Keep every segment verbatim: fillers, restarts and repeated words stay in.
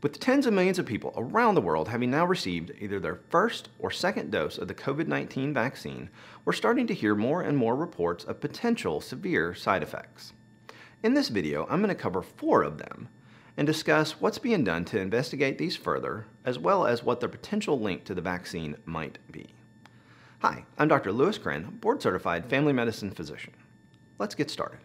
With tens of millions of people around the world having now received either their first or second dose of the COVID nineteen vaccine, we're starting to hear more and more reports of potential severe side effects. In this video, I'm going to cover four of them and discuss what's being done to investigate these further, as well as what their potential link to the vaccine might be. Hi, I'm Doctor Louis Krenn, board-certified family medicine physician. Let's get started.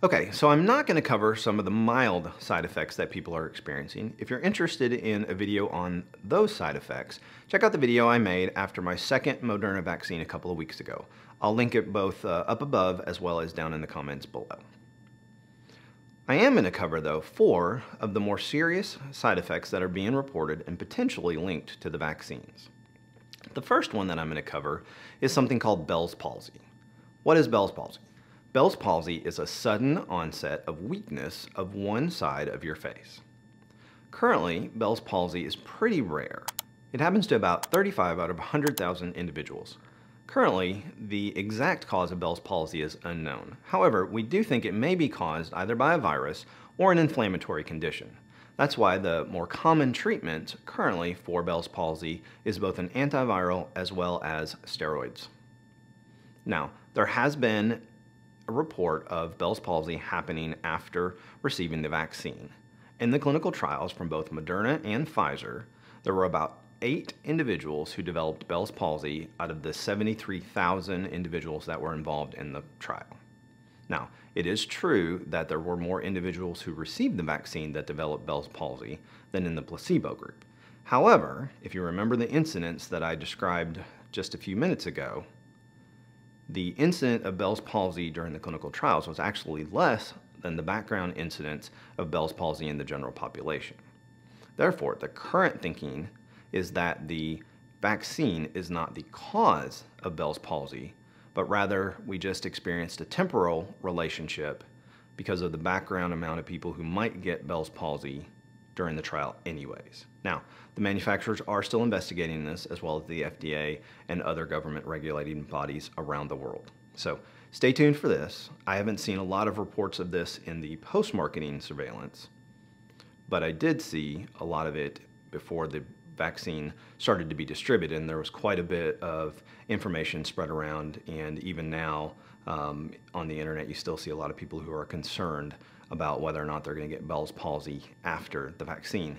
Okay, so I'm not going to cover some of the mild side effects that people are experiencing. If you're interested in a video on those side effects, check out the video I made after my second Moderna vaccine a couple of weeks ago. I'll link it both uh, up above as well as down in the comments below. I am going to cover, though, four of the more serious side effects that are being reported and potentially linked to the vaccines. The first one that I'm going to cover is something called Bell's palsy. What is Bell's palsy? Bell's palsy is a sudden onset of weakness of one side of your face. Currently, Bell's palsy is pretty rare. It happens to about thirty-five out of one hundred thousand individuals. Currently, the exact cause of Bell's palsy is unknown. However, we do think it may be caused either by a virus or an inflammatory condition. That's why the more common treatment currently for Bell's palsy is both an antiviral as well as steroids. Now, there has been a report of Bell's palsy happening after receiving the vaccine. In the clinical trials from both Moderna and Pfizer, there were about eight individuals who developed Bell's palsy out of the seventy-three thousand individuals that were involved in the trial. Now, it is true that there were more individuals who received the vaccine that developed Bell's palsy than in the placebo group. However, if you remember the incidents that I described just a few minutes ago, the incident of Bell's palsy during the clinical trials was actually less than the background incidence of Bell's palsy in the general population. Therefore, the current thinking is that the vaccine is not the cause of Bell's palsy, but rather we just experienced a temporal relationship because of the background amount of people who might get Bell's palsy during the trial anyways. Now, the manufacturers are still investigating this, as well as the F D A and other government regulating bodies around the world. So stay tuned for this. I haven't seen a lot of reports of this in the post-marketing surveillance, but I did see a lot of it before the vaccine started to be distributed, and there was quite a bit of information spread around, and even now um, on the internet you still see a lot of people who are concerned about whether or not they're going to get Bell's palsy after the vaccine.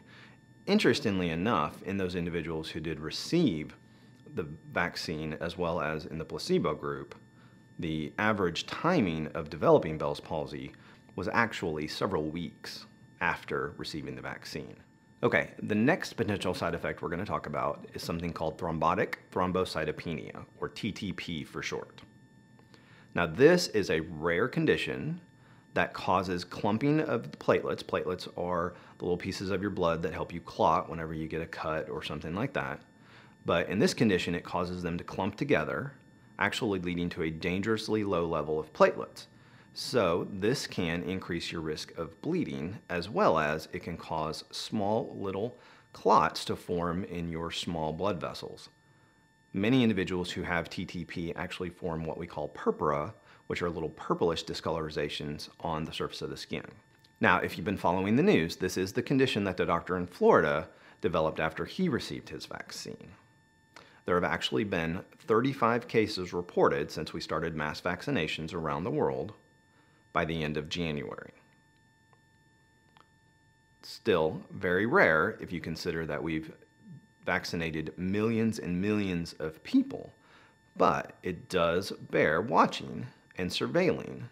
Interestingly enough, in those individuals who did receive the vaccine as well as in the placebo group, the average timing of developing Bell's palsy was actually several weeks after receiving the vaccine. Okay, the next potential side effect we're going to talk about is something called thrombotic thrombocytopenia, or T T P for short. Now, this is a rare condition that causes clumping of the platelets. Platelets are the little pieces of your blood that help you clot whenever you get a cut or something like that. But in this condition, it causes them to clump together, actually leading to a dangerously low level of platelets. So this can increase your risk of bleeding, as well as it can cause small little clots to form in your small blood vessels. Many individuals who have T T P actually form what we call purpura, which are little purplish discolorizations on the surface of the skin. Now, if you've been following the news, this is the condition that the doctor in Florida developed after he received his vaccine. There have actually been thirty-five cases reported since we started mass vaccinations around the world by the end of January. Still very rare if you consider that we've vaccinated millions and millions of people, but it does bear watching and surveilling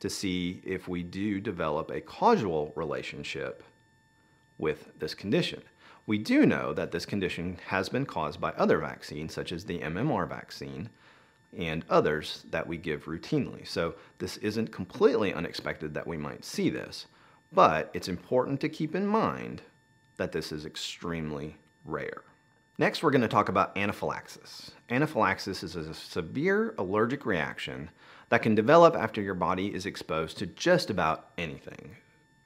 to see if we do develop a causal relationship with this condition. We do know that this condition has been caused by other vaccines, such as the M M R vaccine and others that we give routinely. So this isn't completely unexpected that we might see this, but it's important to keep in mind that this is extremely rare. Next, we're going to talk about anaphylaxis. Anaphylaxis is a severe allergic reaction that can develop after your body is exposed to just about anything.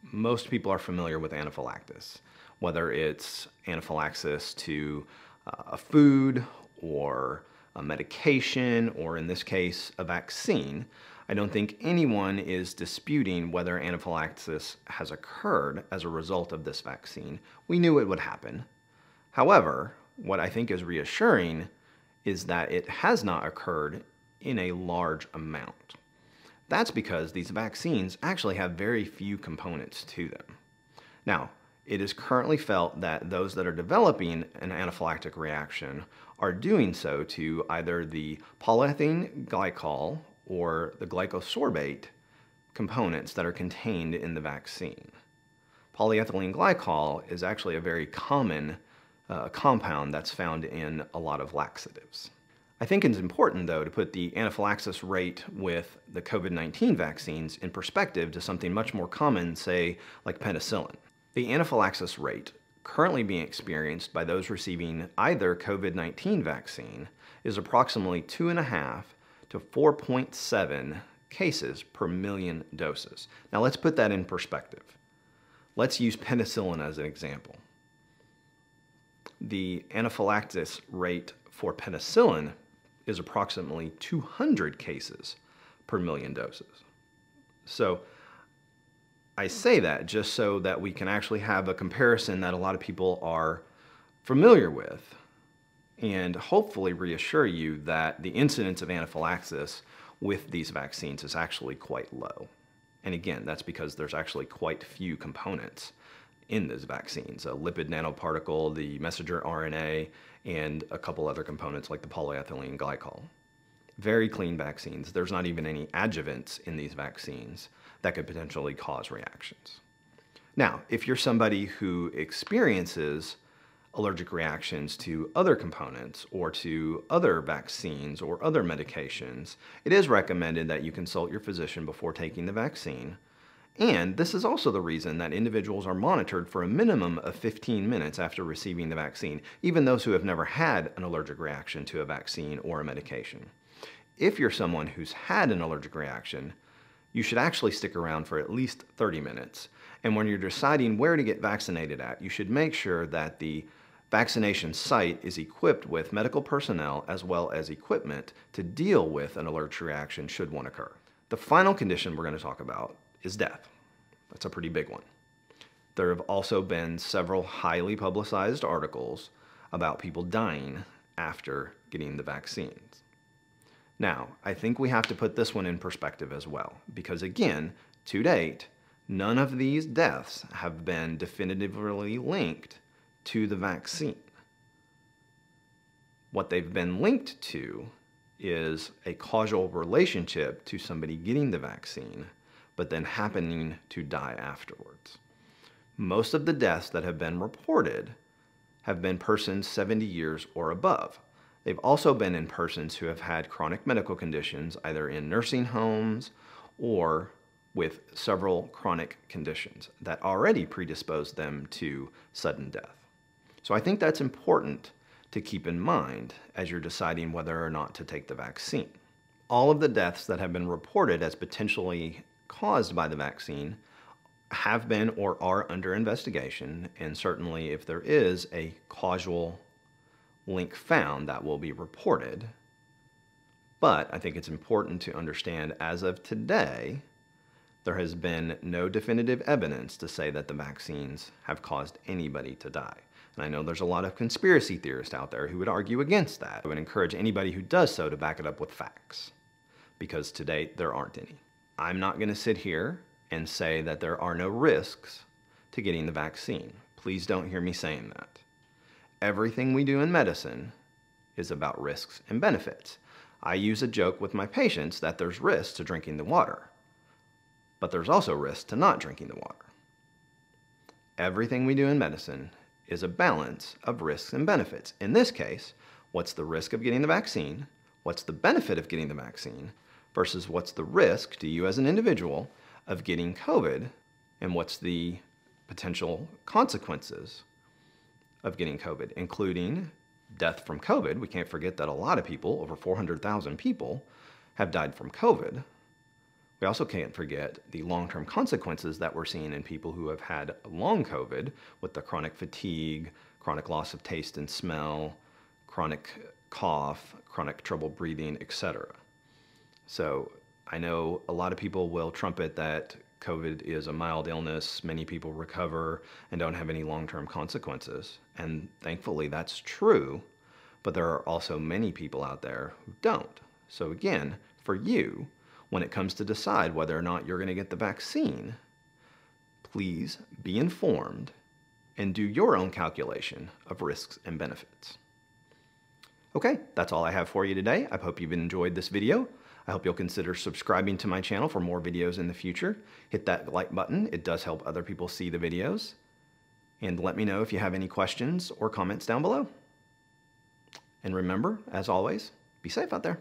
Most people are familiar with anaphylaxis, whether it's anaphylaxis to uh, a food or a medication, or in this case, a vaccine, I don't think anyone is disputing whether anaphylaxis has occurred as a result of this vaccine. We knew it would happen. However, what I think is reassuring is that it has not occurred in a large amount. That's because these vaccines actually have very few components to them. Now, it is currently felt that those that are developing an anaphylactic reaction are doing so to either the polyethylene glycol or the glycosorbate components that are contained in the vaccine. Polyethylene glycol is actually a very common uh, compound that's found in a lot of laxatives. I think it's important, though, to put the anaphylaxis rate with the COVID nineteen vaccines in perspective to something much more common, say, like penicillin. The anaphylaxis rate currently being experienced by those receiving either COVID nineteen vaccine is approximately two and a half to four point seven cases per million doses. Now let's put that in perspective. Let's use penicillin as an example. The anaphylaxis rate for penicillin is approximately two hundred cases per million doses. So I say that just so that we can actually have a comparison that a lot of people are familiar with, and hopefully reassure you that the incidence of anaphylaxis with these vaccines is actually quite low. And again, that's because there's actually quite few components in those vaccines, a lipid nanoparticle, the messenger R N A, and a couple other components like the polyethylene glycol. Very clean vaccines. There's not even any adjuvants in these vaccines that could potentially cause reactions. Now, if you're somebody who experiences allergic reactions to other components or to other vaccines or other medications, it is recommended that you consult your physician before taking the vaccine. And this is also the reason that individuals are monitored for a minimum of fifteen minutes after receiving the vaccine, even those who have never had an allergic reaction to a vaccine or a medication. If you're someone who's had an allergic reaction, you should actually stick around for at least thirty minutes. And when you're deciding where to get vaccinated at, you should make sure that the vaccination site is equipped with medical personnel as well as equipment to deal with an allergic reaction should one occur. The final condition we're going to talk about is death. That's a pretty big one. There have also been several highly publicized articles about people dying after getting the vaccines. Now, I think we have to put this one in perspective as well, because again, to date, none of these deaths have been definitively linked to the vaccine. What they've been linked to is a causal relationship to somebody getting the vaccine, but then happening to die afterwards. Most of the deaths that have been reported have been persons seventy years or above. They've also been in persons who have had chronic medical conditions, either in nursing homes or with several chronic conditions that already predispose them to sudden death. So I think that's important to keep in mind as you're deciding whether or not to take the vaccine. All of the deaths that have been reported as potentially caused by the vaccine have been or are under investigation, and certainly if there is a causal link found, that will be reported. But I think it's important to understand, as of today, there has been no definitive evidence to say that the vaccines have caused anybody to die. And I know there's a lot of conspiracy theorists out there who would argue against that. I would encourage anybody who does so to back it up with facts, because to date there aren't any. I'm not going to sit here and say that there are no risks to getting the vaccine. Please don't hear me saying that. Everything we do in medicine is about risks and benefits. I use a joke with my patients that there's risk to drinking the water, but there's also risk to not drinking the water. Everything we do in medicine is a balance of risks and benefits. In this case, what's the risk of getting the vaccine? What's the benefit of getting the vaccine? Versus what's the risk to you as an individual of getting COVID, and what's the potential consequences of getting COVID, including death from COVID. We can't forget that a lot of people, over four hundred thousand people, have died from COVID. We also can't forget the long-term consequences that we're seeing in people who have had long COVID with the chronic fatigue, chronic loss of taste and smell, chronic cough, chronic trouble breathing, et cetera. So I know a lot of people will trumpet that COVID is a mild illness, many people recover and don't have any long-term consequences. And thankfully that's true, but there are also many people out there who don't. So again, for you, when it comes to decide whether or not you're gonna get the vaccine, please be informed and do your own calculation of risks and benefits. Okay, that's all I have for you today. I hope you've enjoyed this video. I hope you'll consider subscribing to my channel for more videos in the future. Hit that like button. It does help other people see the videos. And let me know if you have any questions or comments down below. And remember, as always, be safe out there.